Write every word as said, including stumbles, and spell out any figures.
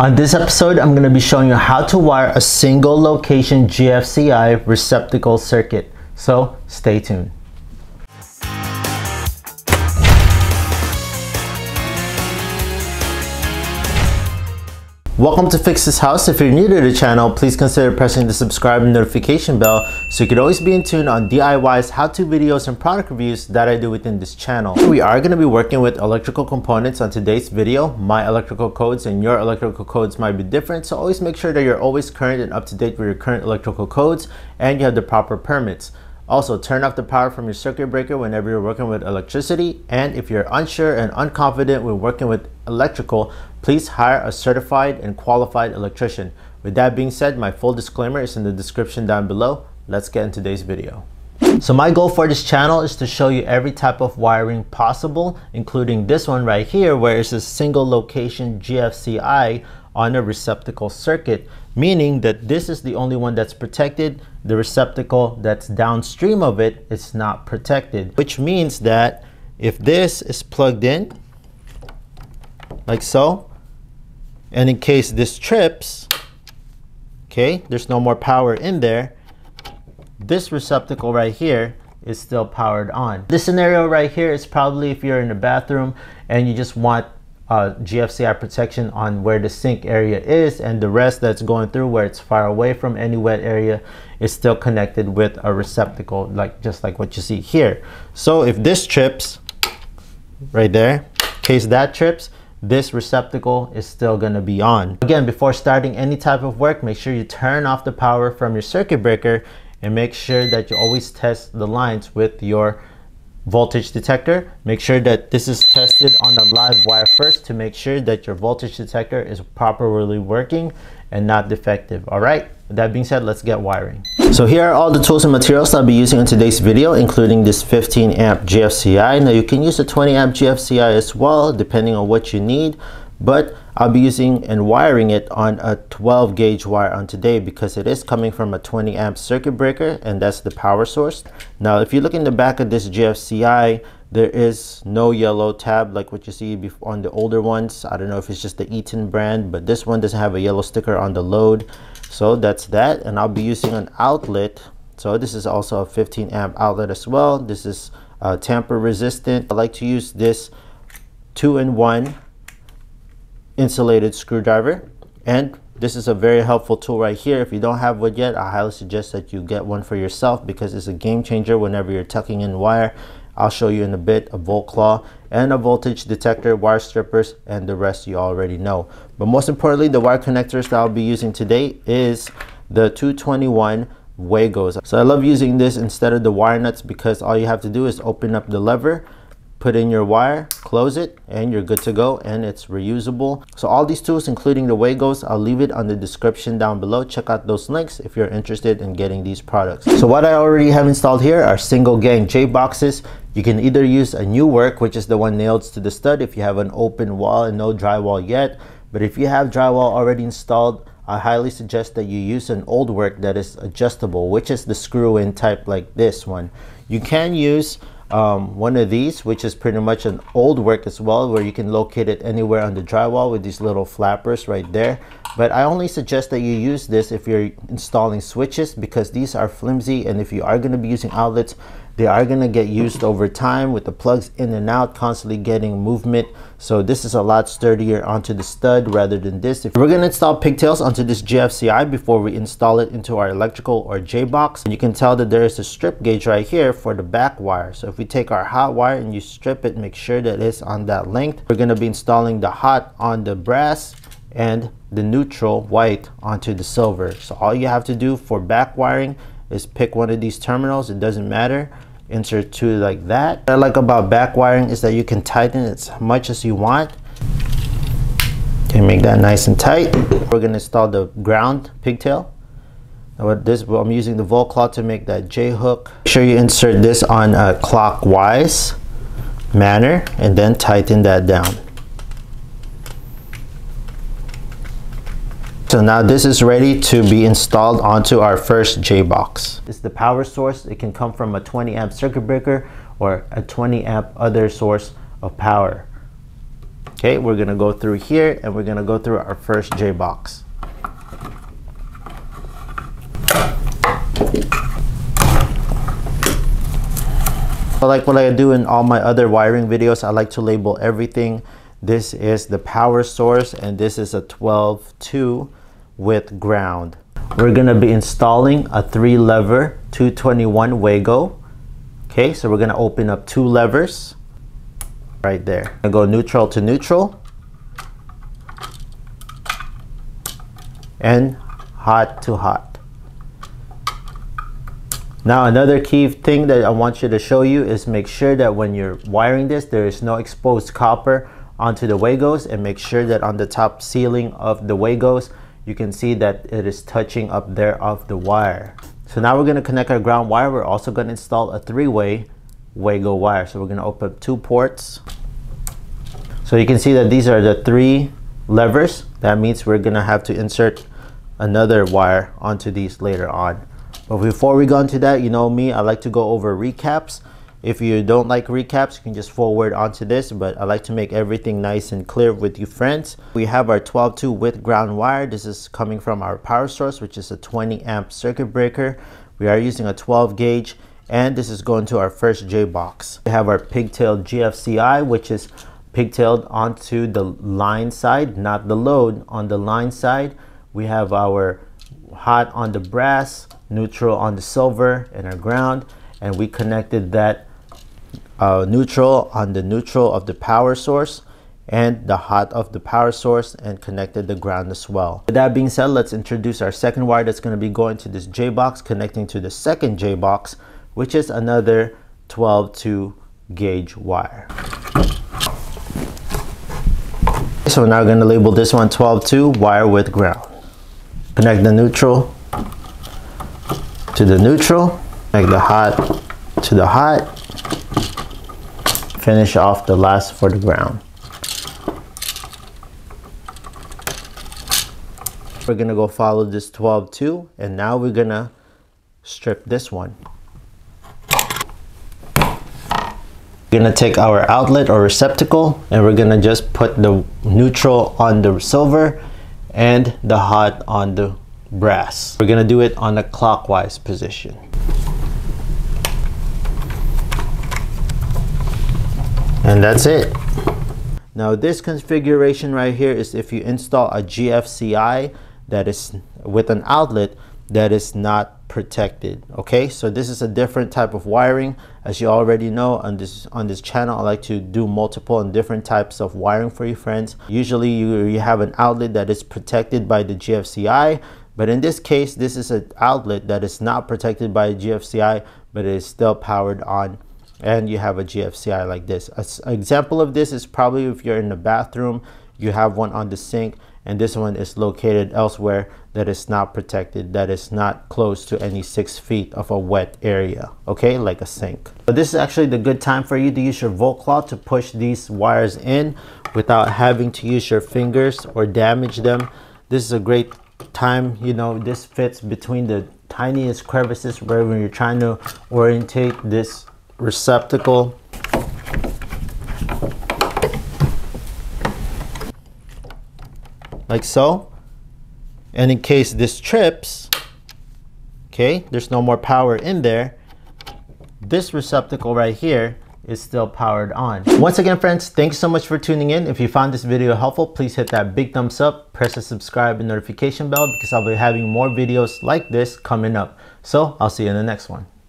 On this episode, I'm going to be showing you how to wire a single location G F C I receptacle circuit. So stay tuned. Welcome to Fix This House. If you're new to the channel, please consider pressing the subscribe and notification bell so you can always be in tune on D I Ys, how-to videos, and product reviews that I do within this channel. We are going to be working with electrical components on today's video. My electrical codes and your electrical codes might be different, so always make sure that you're always current and up-to-date with your current electrical codes and you have the proper permits. Also, turn off the power from your circuit breaker whenever you're working with electricity. And if you're unsure and unconfident when working with electrical, please hire a certified and qualified electrician. With that being said, my full disclaimer is in the description down below. Let's get into today's video. So my goal for this channel is to show you every type of wiring possible, including this one right here, where it's a single location G F C I on a receptacle circuit, meaning that this is the only one that's protected. The receptacle that's downstream of it is not protected, which means that if this is plugged in like so, and in case this trips, okay, there's no more power in there. This receptacle right here is still powered on. This scenario right here is probably if you're in the bathroom and you just want Uh, G F C I protection on where the sink area is, and the rest that's going through where it's far away from any wet area is still connected with a receptacle, like just like what you see here. So if this trips right there, in case that trips, this receptacle is still going to be on. Again, before starting any type of work, make sure you turn off the power from your circuit breaker and make sure that you always test the lines with your voltage detector. Make sure that this is tested on a live wire first to make sure that your voltage detector is properly working and not defective. All right, with that being said, let's get wiring. So here are all the tools and materials I'll be using in today's video, including this fifteen amp G F C I. Now you can use a twenty amp G F C I as well, depending on what you need, but I'll be using and wiring it on a twelve gauge wire on today because it is coming from a twenty amp circuit breaker, and that's the power source. Now, if you look in the back of this G F C I, there is no yellow tab like what you see on the older ones. I don't know if it's just the Eaton brand, but this one doesn't have a yellow sticker on the load. So that's that, and I'll be using an outlet. So this is also a fifteen amp outlet as well. This is uh, tamper resistant. I like to use this two in one insulated screwdriver, and this is a very helpful tool right here. If you don't have one yet, I highly suggest that you get one for yourself because it's a game changer whenever you're tucking in wire. I'll show you in a bit a Volt Claw and a voltage detector, wire strippers, and the rest you already know. But most importantly, the wire connectors that I'll be using today is the two twenty-one WAGOs. So I love using this instead of the wire nuts because all you have to do is open up the lever, put in your wire, close it, and you're good to go, and it's reusable. So all these tools, including the WAGOs, I'll leave it on the description down below. Check out those links if you're interested in getting these products. So what I already have installed here are single gang J boxes. You can either use a new work, which is the one nailed to the stud if you have an open wall and no drywall yet. But if you have drywall already installed, I highly suggest that you use an old work that is adjustable, which is the screw-in type like this one. You can use Um, one of these, which is pretty much an old work as well, where you can locate it anywhere on the drywall with these little flappers right there. But I only suggest that you use this if you're installing switches because these are flimsy, and if you are going to be using outlets, they are going to get used over time with the plugs in and out, constantly getting movement. So this is a lot sturdier onto the stud rather than this. If we're going to install pigtails onto this G F C I before we install it into our electrical or J box, you can tell that there is a strip gauge right here for the back wire. So if we take our hot wire and you strip it, make sure that it's on that length. We're going to be installing the hot on the brass and the neutral white onto the silver. So all you have to do for back wiring is pick one of these terminals, it doesn't matter, insert two like that. What I like about back wiring is that you can tighten it as much as you want. Okay, make that nice and tight. We're going to install the ground pigtail. Now with this, I'm using the Volt Claw to make that J hook. Make sure you insert this on a clockwise manner and then tighten that down. So now this is ready to be installed onto our first J box. It's the power source. It can come from a twenty amp circuit breaker or a twenty amp other source of power. Okay, we're gonna go through here and we're gonna go through our first J box. But like what I do in all my other wiring videos, I like to label everything. This is the power source and this is a twelve two with ground. We're gonna be installing a three lever two twenty-one WAGO. Okay, so we're gonna open up two levers right there. I go neutral to neutral and hot to hot. Now another key thing that I want you to show you is make sure that when you're wiring this, there is no exposed copper onto the WAGOs, and make sure that on the top ceiling of the WAGOs, you can see that it is touching up there of the wire. So now we're going to connect our ground wire. We're also going to install a three-way WAGO wire. So we're going to open up two ports. So you can see that these are the three levers. That means we're going to have to insert another wire onto these later on. But before we go into that, you know me, I like to go over recaps. If you don't like recaps, you can just forward onto this, but I like to make everything nice and clear with you friends. We have our twelve two with ground wire. This is coming from our power source, which is a twenty amp circuit breaker. We are using a twelve gauge, and this is going to our first J box. We have our pigtailed G F C I, which is pigtailed onto the line side, not the load, on the line side. We have our hot on the brass, neutral on the silver, and our ground, and we connected that Uh, neutral on the neutral of the power source and the hot of the power source, and connected the ground as well. With that being said, let's introduce our second wire that's going to be going to this J box, connecting to the second J box, which is another twelve two gauge wire. So now we're going to label this one twelve two wire with ground. Connect the neutral to the neutral, connect the hot to the hot, finish off the last for the ground. We're gonna go follow this twelve two, and now we're gonna strip this one. We're gonna take our outlet or receptacle, and we're gonna just put the neutral on the silver and the hot on the brass. We're gonna do it on a clockwise position. And that's it. Now this configuration right here is if you install a G F C I that is with an outlet that is not protected. Okay, so this is a different type of wiring. As you already know, on this on this channel, I like to do multiple and different types of wiring for you friends. Usually you, you have an outlet that is protected by the G F C I, but in this case, this is an outlet that is not protected by a G F C I, but it is still powered on, and you have a G F C I like this. An example of this is probably if you're in the bathroom, you have one on the sink, and this one is located elsewhere that is not protected, that is not close to any six feet of a wet area, okay, like a sink. But this is actually the good time for you to use your Volt Claw to push these wires in without having to use your fingers or damage them. This is a great time, you know, this fits between the tiniest crevices wherever you're trying to orientate this receptacle. Like so. And in case this trips, okay, there's no more power in there. This receptacle right here is still powered on. Once again friends, thanks so much for tuning in. If you found this video helpful, please hit that big thumbs up, press the subscribe and notification bell, because I'll be having more videos like this coming up. So I'll see you in the next one.